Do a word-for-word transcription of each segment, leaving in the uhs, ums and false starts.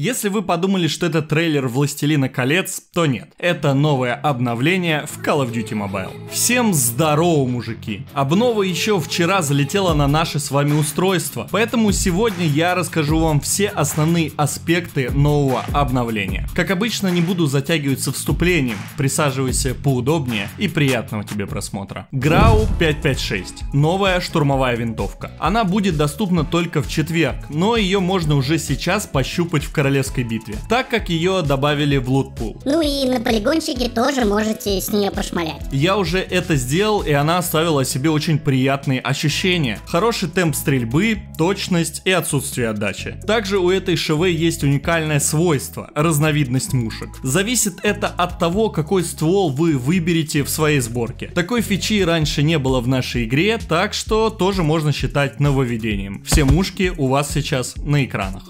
Если вы подумали, что это трейлер «Властелина колец», то нет. Это новое обновление в Call of Duty Mobile. Всем здорово, мужики! Обнова еще вчера залетела на наши с вами устройства, поэтому сегодня я расскажу вам все основные аспекты нового обновления. Как обычно, не буду затягивать со вступлением, присаживайся поудобнее и приятного тебе просмотра. Грау пять пять шесть. Новая штурмовая винтовка. Она будет доступна только в четверг, но ее можно уже сейчас пощупать в королевской битве, так как ее добавили в лутпул. Ну и на полигончике тоже можете с нее пошмалять. Я уже это сделал, и она оставила себе очень приятные ощущения. Хороший темп стрельбы, точность и отсутствие отдачи. Также у этой ШВ есть уникальное свойство — разновидность мушек. Зависит это от того, какой ствол вы выберете в своей сборке. Такой фичи раньше не было в нашей игре, так что тоже можно считать нововведением. Все мушки у вас сейчас на экранах.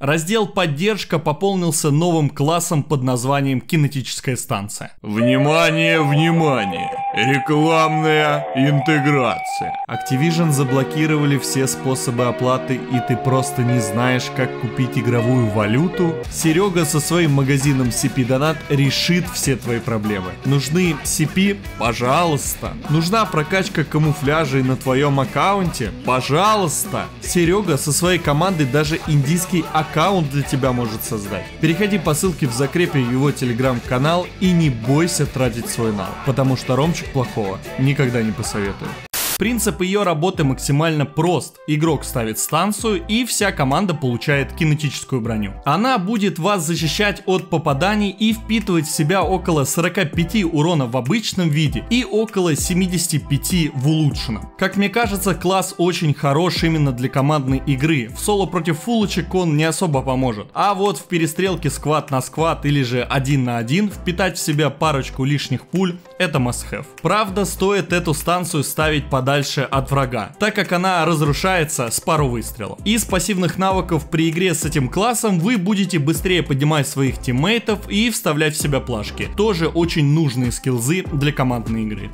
Раздел «Поддержка» пополнился новым классом под названием «Кинетическая станция». Внимание, внимание! Рекламная интеграция. Activision заблокировали все способы оплаты, и ты просто не знаешь, как купить игровую валюту? Серега со своим магазином си пи донат решит все твои проблемы. Нужны си пи? Пожалуйста. Нужна прокачка камуфляжей на твоем аккаунте? Пожалуйста. Серега со своей командой даже индийский аккаунт для тебя может создать. Переходи по ссылке в закрепе его телеграм-канал и не бойся тратить свой нал, потому что Ромчик плохого никогда не посоветую. Принцип ее работы максимально прост. Игрок ставит станцию, и вся команда получает кинетическую броню. Она будет вас защищать от попаданий и впитывать в себя около сорока пяти урона в обычном виде и около семидесяти пяти в улучшенном. Как мне кажется, класс очень хорош именно для командной игры. В соло против фулочек он не особо поможет. А вот в перестрелке сквад на сквад или же один на один впитать в себя парочку лишних пуль — это must have. Правда, стоит эту станцию ставить под дальше от врага, так как она разрушается с пару выстрелов. Из пассивных навыков при игре с этим классом вы будете быстрее поднимать своих тиммейтов и вставлять в себя плашки. Тоже очень нужные скиллзы для командной игры.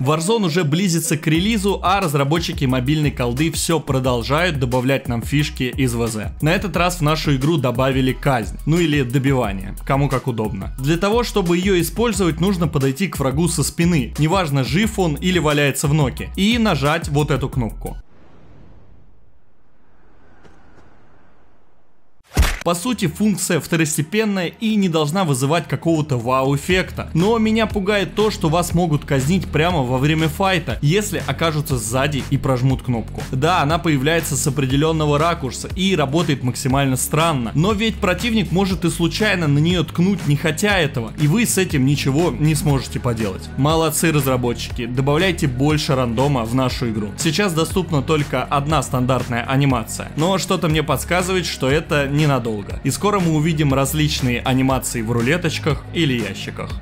Warzone уже близится к релизу, а разработчики мобильной колды все продолжают добавлять нам фишки из вэ зэ. На этот раз в нашу игру добавили казнь, ну или добивание, кому как удобно. Для того, чтобы ее использовать, нужно подойти к врагу со спины, неважно, жив он или валяется в ноги, и нажать вот эту кнопку. По сути, функция второстепенная и не должна вызывать какого-то вау-эффекта. Но меня пугает то, что вас могут казнить прямо во время файта, если окажутся сзади и прожмут кнопку. Да, она появляется с определенного ракурса и работает максимально странно, но ведь противник может и случайно на нее ткнуть, не хотя этого, и вы с этим ничего не сможете поделать. Молодцы разработчики, добавляйте больше рандома в нашу игру. Сейчас доступна только одна стандартная анимация, но что-то мне подсказывает, что это ненадолго. И скоро мы увидим различные анимации в рулеточках или ящиках.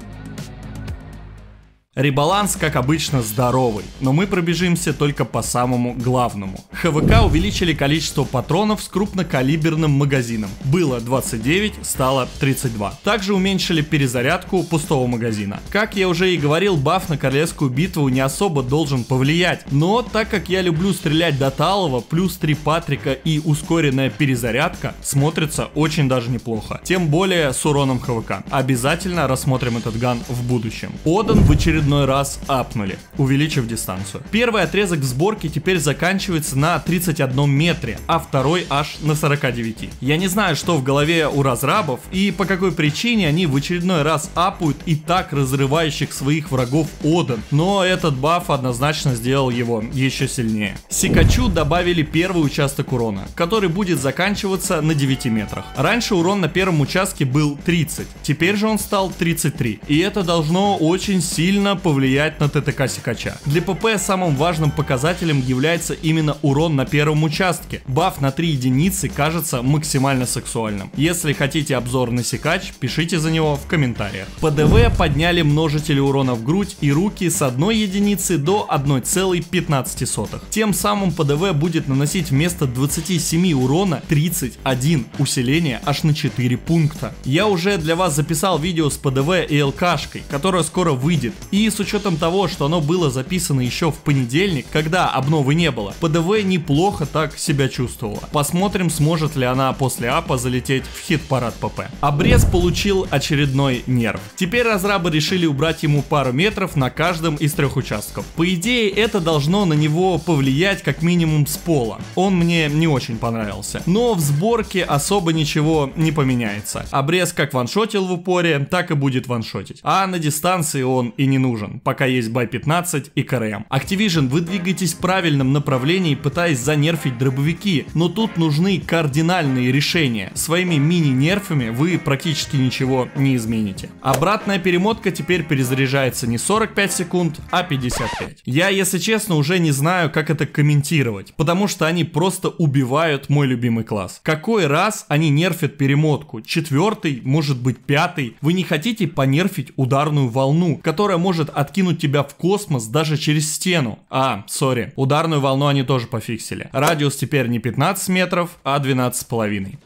Ребаланс, как обычно, здоровый, но мы пробежимся только по самому главному. ха вэ ка увеличили количество патронов с крупнокалиберным магазином. Было двадцать девять, стало тридцать два. Также уменьшили перезарядку пустого магазина. Как я уже и говорил, баф на королевскую битву не особо должен повлиять, но так как я люблю стрелять до талого, плюс три патрика и ускоренная перезарядка смотрится очень даже неплохо. Тем более с уроном ха вэ ка. Обязательно рассмотрим этот ган в будущем. Одан в очередной раз апнули, увеличив дистанцию. Первый отрезок в сборке теперь заканчивается на тридцать одном метре, а второй аж на сорока девяти. Я не знаю, что в голове у разрабов и по какой причине они в очередной раз апают и так разрывающих своих врагов Оден, но этот баф однозначно сделал его еще сильнее. Сикачу добавили первый участок урона, который будет заканчиваться на девяти метрах. Раньше урон на первом участке был тридцать, теперь же он стал тридцать три, и это должно очень сильно повлиять на тэ тэ ка Сикача. Для пэ пэ самым важным показателем является именно урон на первом участке. Баф на три единицы кажется максимально сексуальным. Если хотите обзор на Сикач, пишите за него в комментариях. пэ дэ вэ подняли множители урона в грудь и руки с одной единицы до одной целой пятнадцати сотых. Тем самым пэ дэ вэ будет наносить вместо двадцати семи урона тридцать один, усиление аж на четыре пункта. Я уже для вас записал видео с пэ дэ вэ и эл ка-шкой, которая скоро выйдет, и И с учетом того, что оно было записано еще в понедельник, когда обновы не было, пэ дэ вэ неплохо так себя чувствовала. Посмотрим, сможет ли она после апа залететь в хит-парад пэ пэ. Обрез получил очередной нерв. Теперь разрабы решили убрать ему пару метров на каждом из трех участков. По идее, это должно на него повлиять как минимум с пола. Он мне не очень понравился. Но в сборке особо ничего не поменяется. Обрез как ваншотил в упоре, так и будет ваншотить. А на дистанции он и не нужен, пока есть бай пятнадцать и ка эр эм. Activision, вы двигаетесь в правильном направлении, пытаясь занерфить дробовики, но тут нужны кардинальные решения. Своими мини-нерфами вы практически ничего не измените. Обратная перемотка теперь перезаряжается не сорок пять секунд, а пятьдесят пять. Я, если честно, уже не знаю, как это комментировать, потому что они просто убивают мой любимый класс. Какой раз они нерфят перемотку? Четвертый, может быть пятый? Вы не хотите понерфить ударную волну, которая может откинуть тебя в космос даже через стену? А, сори, ударную волну они тоже пофиксили. Радиус теперь не пятнадцать метров, а двенадцать с половиной.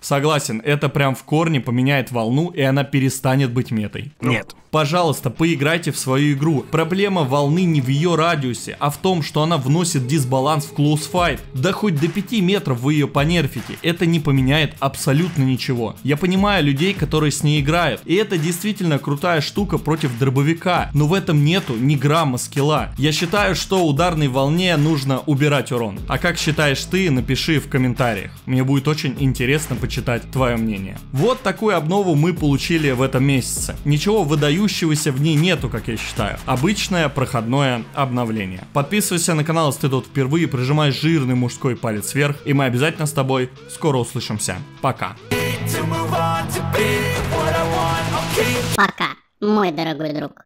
Согласен, это прям в корне поменяет волну, и она перестанет быть метой. Нет. Пожалуйста, поиграйте в свою игру. Проблема волны не в ее радиусе, а в том, что она вносит дисбаланс в close fight. Да хоть до пяти метров вы ее понерфите, это не поменяет абсолютно ничего. Я понимаю людей, которые с ней играют, и это действительно крутая штука против дробовика, но в этом нету ни грамма скилла. Я считаю, что ударной волне нужно убирать урон. А как считаешь ты, напиши в комментариях. Мне будет очень интересно почитать. читать твое мнение. Вот такую обнову мы получили в этом месяце. Ничего выдающегося в ней нету, как я считаю. Обычное проходное обновление. Подписывайся на канал, если ты тут впервые, прижимай жирный мужской палец вверх, и мы обязательно с тобой скоро услышимся. Пока. Пока, мой дорогой друг.